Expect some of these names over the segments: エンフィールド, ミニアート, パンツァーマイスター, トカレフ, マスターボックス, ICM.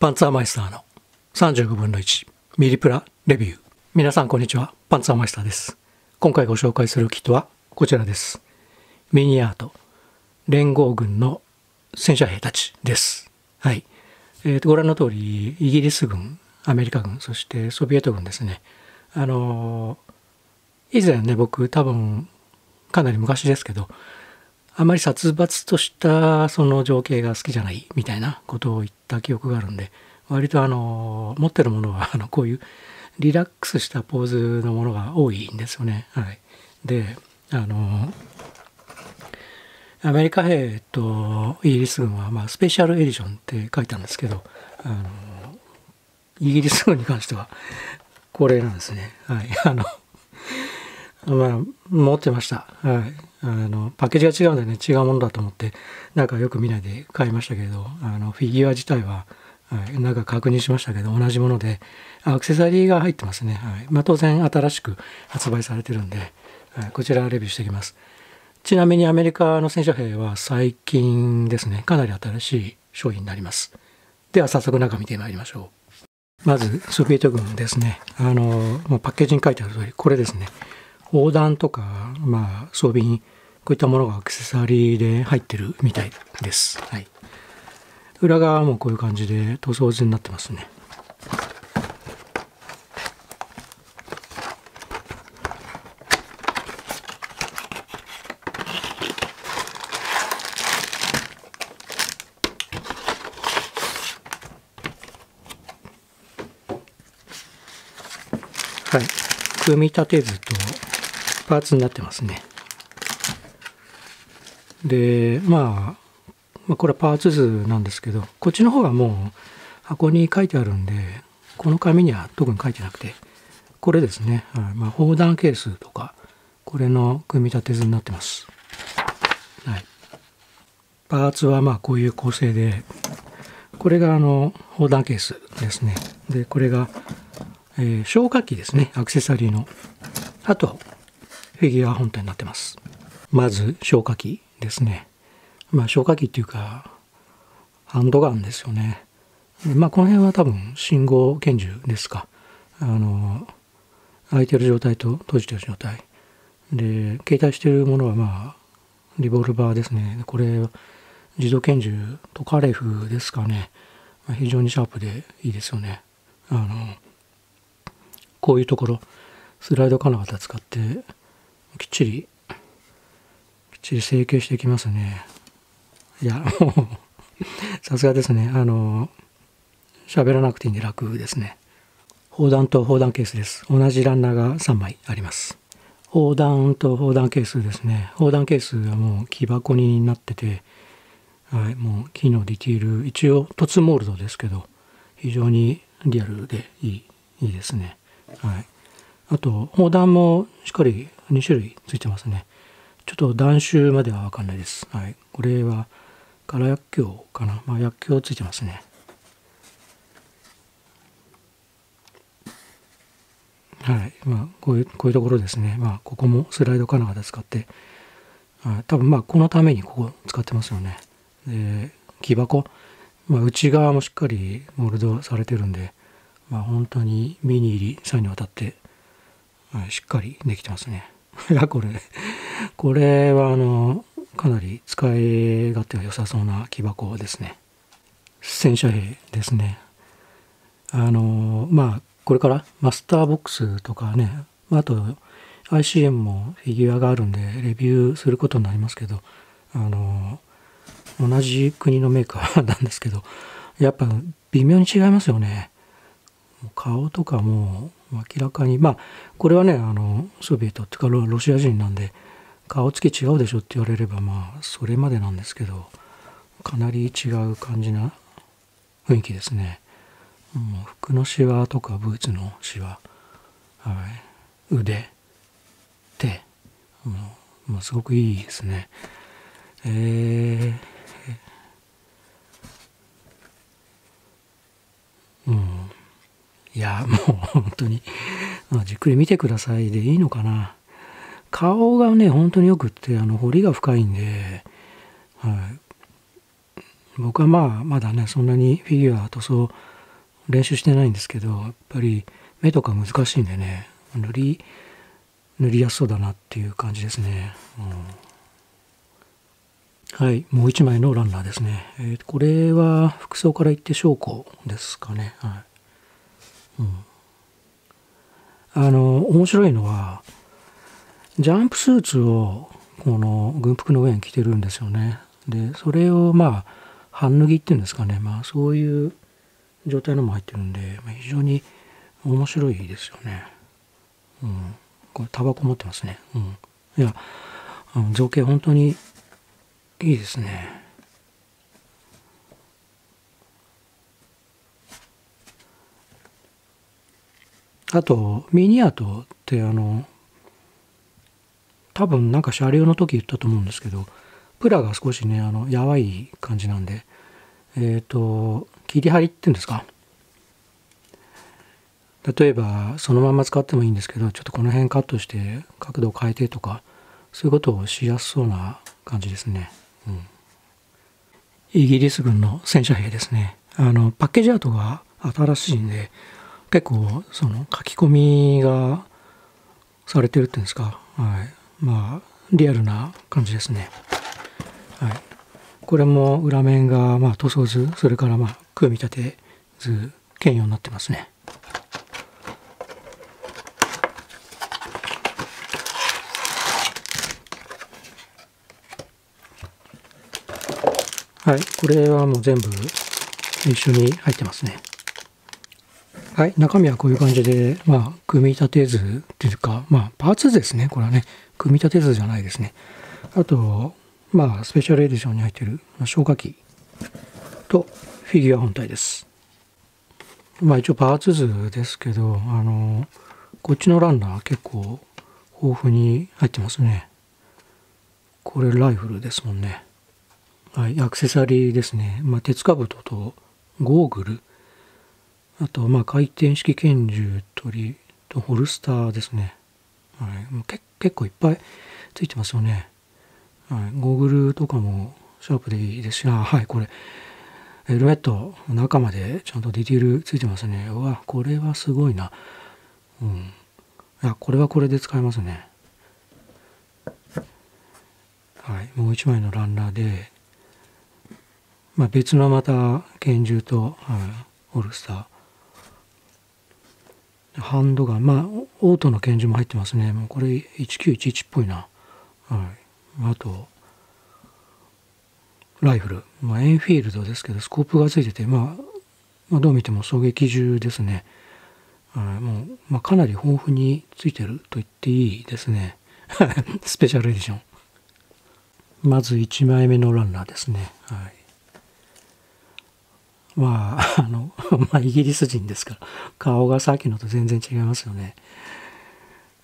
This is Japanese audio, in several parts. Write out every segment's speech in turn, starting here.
パンツァーマイスターの35分の1ミリプラレビュー。皆さんこんにちは、パンツァーマイスターです。今回ご紹介するキットはこちらです。ミニアート連合軍の戦車兵たちです。はい、ご覧の通りイギリス軍、アメリカ軍、そしてソビエト軍ですね。以前ね、僕多分かなり昔ですけど、あまり殺伐としたその情景が好きじゃないみたいなことを言った記憶があるんで、割と持ってるものはこういうリラックスしたポーズのものが多いんですよね。はい、でアメリカ兵とイギリス軍は、スペシャルエディションって書いたんですけど、イギリス軍に関してはこれなんですね。はい、持ってました。はい、パッケージが違うんでね、違うものだと思ってよく見ないで買いましたけれど、フィギュア自体は、はい、確認しましたけど同じもので、アクセサリーが入ってますね。はい、当然新しく発売されてるんで、はい、こちらレビューしていきます。ちなみにアメリカの戦車兵は最近ですね、かなり新しい商品になります。では早速中見てまいりましょう。まずソビエト軍ですね。パッケージに書いてある通りこれですね、砲弾とか、装備品、こういったものがアクセサリーで入ってるみたいです。はい、裏側もこういう感じで塗装地になってますね。はい、組み立て図とパーツになってますね。で、これはパーツ図なんですけど、こっちの方がもう箱に書いてあるんで、この紙には特に書いてなくて、これですね、砲弾ケースとか、これの組み立て図になってます。はい、パーツはこういう構成で、これが砲弾ケースですね。で、これが、消火器ですね、アクセサリーの。あと、フィギュア本体になってます。まず、消火器ですね。消火器っていうかハンドガンですよね。この辺は多分信号拳銃ですか。開いてる状態と閉じてる状態で、携帯してるものはリボルバーですね。これ自動拳銃、トカレフですかね。非常にシャープでいいですよね。こういうところスライド金型使ってきっちり成形していきますね。いや、もうさすがですね。喋らなくていいんで楽ですね。砲弾と砲弾ケースです。同じランナーが3枚あります。砲弾と砲弾ケースですね。砲弾ケースはもう木箱になってて、はい、もう木のディティール、一応凸モールドですけど、非常にリアルでいいですね。はい。あと、砲弾もしっかり2種類ついてますね。ちょっと弾種までは分かんないです。はい、これは空薬莢かな。薬莢ついてますね。はい、こういうところですね。ここもスライド金型使って、多分このためにここ使ってますよね。で、木箱、内側もしっかりモールドされてるんで、本当に目に入りさにわたって、しっかりできてますね。いや、これはかなり使い勝手が良さそうな木箱ですね。戦車兵ですね。これからマスターボックスとかね、あと ICM もフィギュアがあるんでレビューすることになりますけど、同じ国のメーカーなんですけど、やっぱ微妙に違いますよね。顔とかも明らかに、これはね、ソビエトっていうかロシア人なんで、顔つき違うでしょって言われればそれまでなんですけど、かなり違う感じな雰囲気ですね。もう服のシワとかブーツのシワ、はい、腕、手、すごくいいですね。いや、もう本当にじっくり見てくださいでいいのかな。顔がね、本当によくって彫りが深いんで、はい、僕はまだねそんなにフィギュア塗装練習してないんですけど、やっぱり目とか難しいんでね、塗りやすそうだなっていう感じですね。うん、はい、もう一枚のランナーですね。これは服装から言って将校ですかね。はい、うん、面白いのはジャンプスーツをこの軍服の上に着てるんですよね。でそれを半脱ぎっていうんですかね、そういう状態のも入ってるんで、非常に面白いですよね。うん、これタバコ持ってますね。うん、いや造形本当にいいですね。あとミニアートって多分シャレオの時言ったと思うんですけど、プラが少しねやわい感じなんで、切り張りっていうんですか、例えばそのまま使ってもいいんですけど、ちょっとこの辺カットして角度を変えてとか、そういうことをしやすそうな感じですね。うん、イギリス軍の戦車兵ですね。パッケージアートが新しいんで、結構その書き込みがされてるっていうんですか、はい、リアルな感じですね。はい、これも裏面が塗装図、それから組み立て図兼用になってますね。はい、これはもう全部一緒に入ってますね。はい、中身はこういう感じで、組み立て図っていうか、パーツですね、これはね、組み立て図じゃないですね。あと、スペシャルエディションに入っている消火器とフィギュア本体です。一応パーツ図ですけど、こっちのランナー結構豊富に入ってますね。これライフルですもんね。はい、アクセサリーですね。鉄兜とゴーグル。あと、回転式拳銃とホルスターですね。はい、もう結構いっぱいついてますよね。はい、ゴーグルとかもシャープでいいですし、はい、これ、ヘルメット、中までちゃんとディティールついてますね。うわ、これはすごいな。うん。いや、これはこれで使えますね。はい、もう一枚のランナーで、別のまた拳銃と、ホルスター、ハンドガン、オートの拳銃も入ってますね。もうこれ1911っぽいな。はい、あとライフル、エンフィールドですけどスコープがついてて、どう見ても狙撃銃ですね。はい、もうかなり豊富についてると言っていいですね。スペシャルエディション。まず1枚目のランナーですね。はい。イギリス人ですから顔がさっきのと全然違いますよね。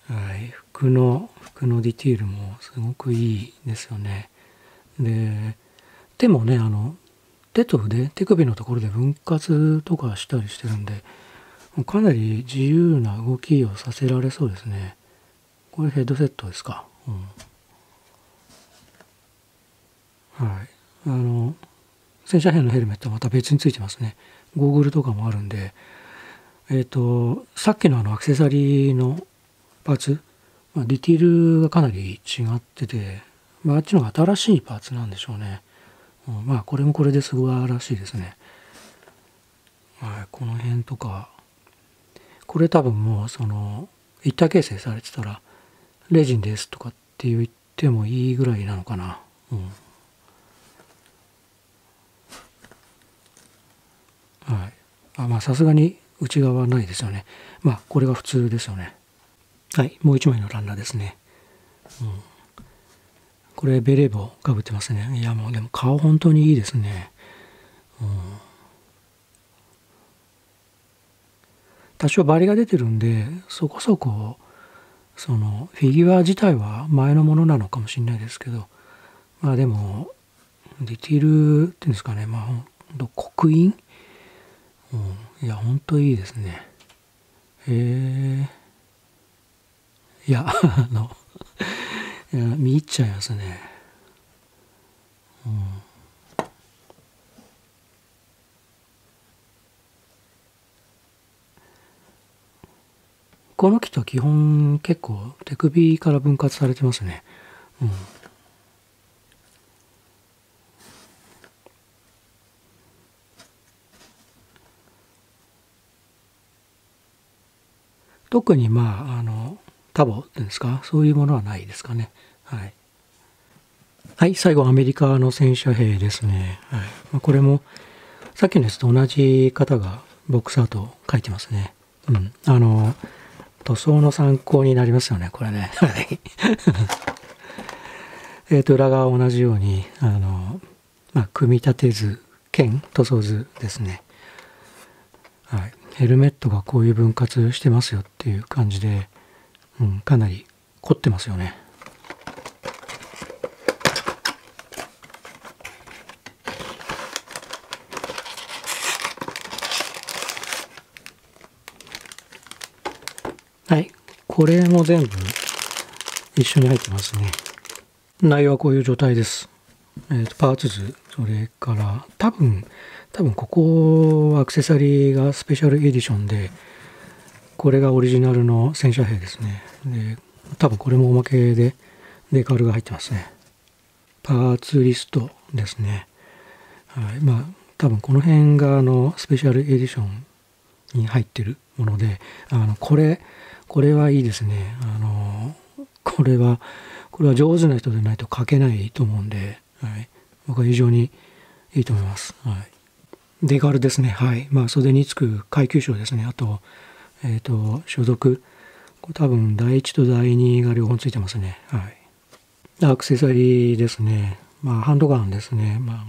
はい、服のディティールもすごくいいですよね。で手もね手と腕、手首のところで分割とかしたりしてるんで、かなり自由な動きをさせられそうですね。これヘッドセットですか。うん、はい、戦車兵のヘルメットはまた別についてますね。ゴーグルとかもあるんで、さっきのアクセサリーのパーツ、ディティールがかなり違ってて、あっちの方が新しいパーツなんでしょうね。うん、これもこれで素晴らしいですね。はい、この辺とか、これ多分もう一体形成されてたらレジンですとかって言ってもいいぐらいなのかな。うん、はい、さすがに内側はないですよね。これが普通ですよね。はい、もう一枚のランナーですね。うん、これベレー帽かぶってますね。いやもうでも顔本当にいいですね。うん、多少バリが出てるんで、そこそこフィギュア自体は前のものなのかもしれないですけど、でもディティールっていうんですかね、刻印、いやほんといいですね。へえ、いやいや見入っちゃいますね。うん、この機と基本結構手首から分割されてますね。うん、特にまあタボっていうんですか、そういうものはないですかね。はい、はい、最後アメリカの戦車兵ですね。はい、まあ、これもさっきのやつと同じ方がボックスアートを描いてますね。うん、塗装の参考になりますよね、これね。はい。裏側同じように、まあ、組み立て図兼塗装図ですね。はい。ヘルメットがこういう分割してますよっていう感じで、うん、かなり凝ってますよね。はい。これも全部一緒に入ってますね。内容はこういう状態です。パーツ図、それから、多分ここはアクセサリーがスペシャルエディションで、これがオリジナルの戦車兵ですね。で、多分これもおまけでデカールが入ってますね。パーツリストですね。はい。まあ、多分この辺がスペシャルエディションに入ってるもので、これはいいですね。これは上手な人でないと書けないと思うんで、はい、僕は非常にいいと思います。はい、デカールですね。はい。まあ、袖につく階級章ですね。あと、所属。多分、第1と第2が両方ついてますね。はい。アクセサリーですね。まあ、ハンドガンですね。まあ、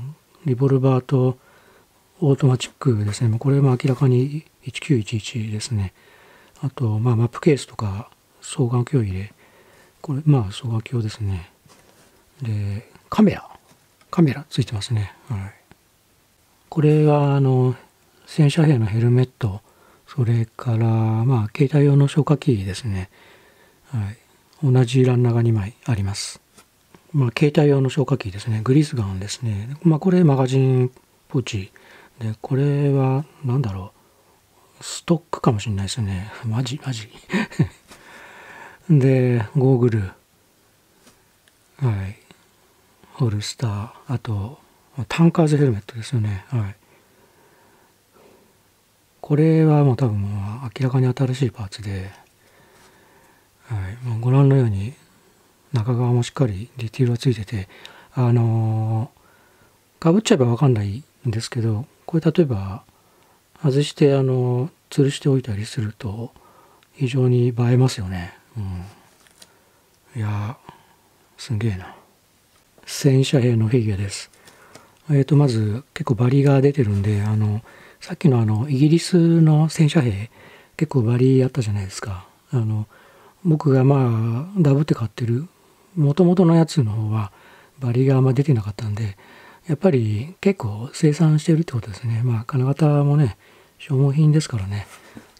リボルバーとオートマチックですね。まあ、これも明らかに1911ですね。あと、まあ、マップケースとか、双眼鏡入れ。これ、まあ、双眼鏡ですね。で、カメラついてますね。はい。これが、戦車兵のヘルメット。それから、まあ、携帯用の消火器ですね。はい。同じランナーが2枚あります。まあ、携帯用の消火器ですね。グリスガンですね。まあ、これ、マガジンポーチ。で、これは、なんだろう。ストックかもしれないですね。マジ。で、ゴーグル。はい。ホルスター。あと、タンカーズヘルメットですよね。はい。これはもう多分明らかに新しいパーツで、はい。もうご覧のように、中側もしっかりディティールがついてて、かぶっちゃえばわかんないんですけど、これ例えば、外して吊るしておいたりすると非常に映えますよね。うん、いやすんげえな。戦車兵のフィギュアです。まず結構バリが出てるんで、さっきのイギリスの戦車兵結構バリあったじゃないですか。僕がまあダブって買ってる元々のやつの方はバリがあんま出てなかったんで、やっぱり結構生産してるってことですね。まあ金型もね、消耗品ですからね。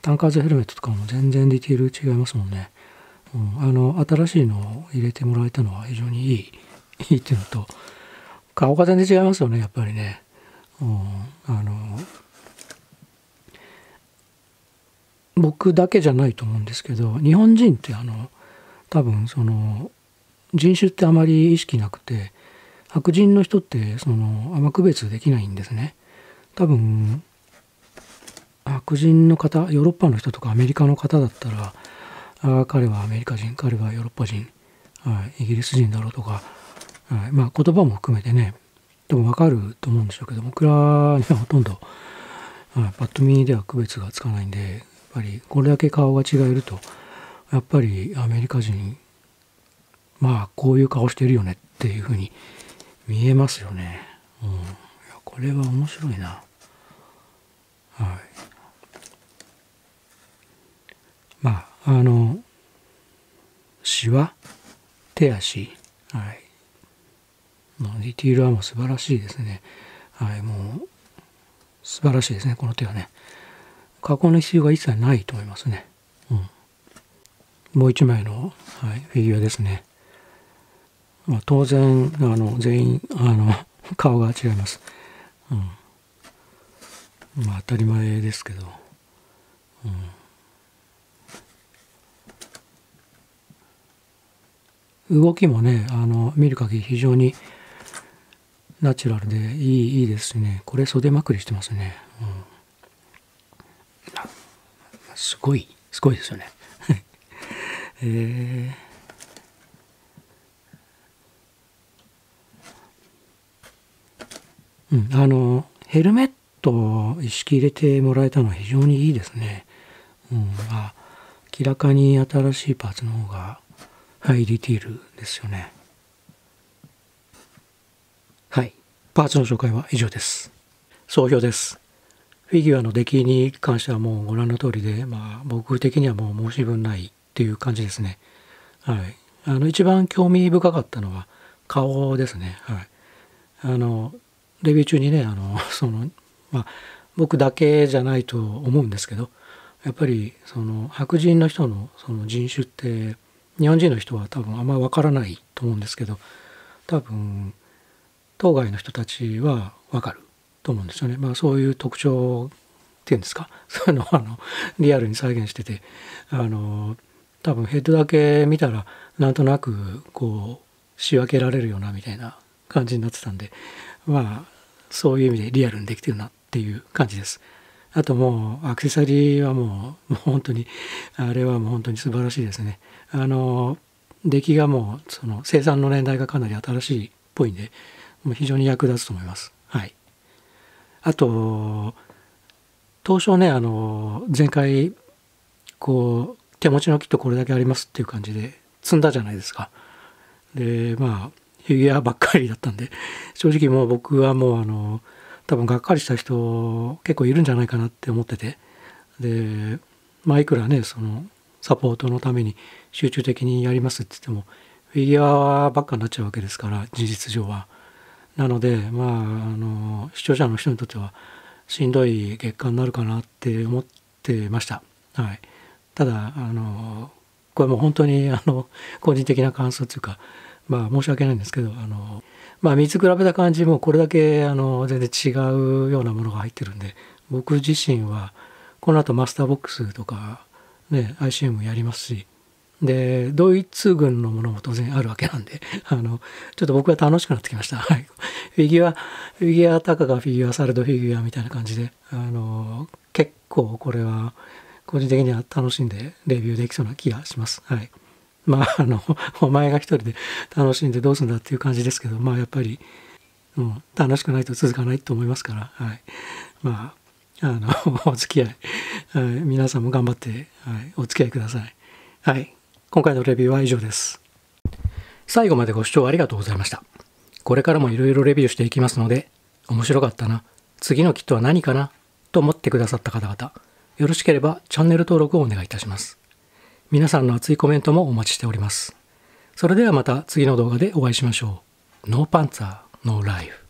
タンカーズヘルメットとかも全然ディティール違いますもんね。うん、新しいのを入れてもらえたのは非常にいいっていうのと、顔が全然違いますよね、やっぱりね。うん、僕だけじゃないと思うんですけど、日本人って多分人種ってあまり意識なくて、白人の人ってあんま区別できないんですね。多分白人の方、ヨーロッパの人とかアメリカの方だったら、彼はアメリカ人、彼はヨーロッパ人、はい、イギリス人だろうとか、はい、まあ言葉も含めてね、多分分かると思うんでしょうけど、僕らにはほとんど、はい、パッと見では区別がつかないんで、やっぱりこれだけ顔が違えると、やっぱりアメリカ人、まあこういう顔してるよねっていうふうに見えますよね。うん、いやこれは面白いな。はい。まあシワ、手足、はい。ディティールはもう素晴らしいですね。はい、もう素晴らしいですね、この手はね。加工の必要が一切ないと思いますね。うん。もう一枚の、はい、フィギュアですね。まあ、当然全員顔が違います。うん、まあ当たり前ですけど、うん、動きもね、見る限り非常にナチュラルでいいですね。これ袖まくりしてますね。うん、すごいですよね。ヘルメットを意識入れてもらえたのは非常にいいですね。うん、明らかに新しいパーツの方がハイディティールですよね。はい、パーツの紹介は以上です。総評です。フィギュアの出来に関してはもうご覧の通りで、僕的にはもう申し分ないっていう感じですね。はい、一番興味深かったのは顔ですね。はい、レビュー中にね、僕だけじゃないと思うんですけど、やっぱりその白人の人のその人種って日本人の人は多分あんま分からないと思うんですけど、多分当該の人たちは分かると思うんですよね。そういう特徴っていうんですか、そういうのをリアルに再現してて、多分ヘッドだけ見たらなんとなくこう仕分けられるようなみたいな感じになってたんで、そういう意味でリアルにできてるなっていう感じです。あともうアクセサリーはもう本当にあれはもう本当に素晴らしいですね。出来がもうその生産の年代がかなり新しいっぽいんで、非常に役立つと思います。はい。あと当初ね、前回こう手持ちのキットこれだけありますっていう感じで積んだじゃないですか。でフィギュアばっかりだったんで、正直もう僕はもう多分がっかりした人結構いるんじゃないかなって思ってて、でいくらねそのサポートのために集中的にやりますって言ってもフィギュアばっかになっちゃうわけですから、事実上は。なので視聴者の人にとってはしんどい結果になるかなって思ってました。はい、ただこれも本当に個人的な感想というか、申し訳ないんですけど見比べた感じもこれだけ全然違うようなものが入ってるんで、僕自身はこの後マスターボックスとか、ね、ICM やりますし、でドイツ軍のものも当然あるわけなんでちょっと僕は楽しくなってきました。はい、フィギュアたかがフィギュアされどフィギュアみたいな感じで結構これは個人的には楽しんでレビューできそうな気がします。はい、お前が一人で楽しんでどうするんだっていう感じですけど、やっぱり、楽しくないと続かないと思いますから、はい、お付き合い、皆さんも頑張って、お付き合いください。はい、今回のレビューは以上です。最後までご視聴ありがとうございました。これからもいろいろレビューしていきますので、面白かったな、次のキットは何かなと思ってくださった方々、よろしければチャンネル登録をお願いいたします。皆さんの熱いコメントもお待ちしております。それではまた次の動画でお会いしましょう。ノーパンツァー、ノーライフ。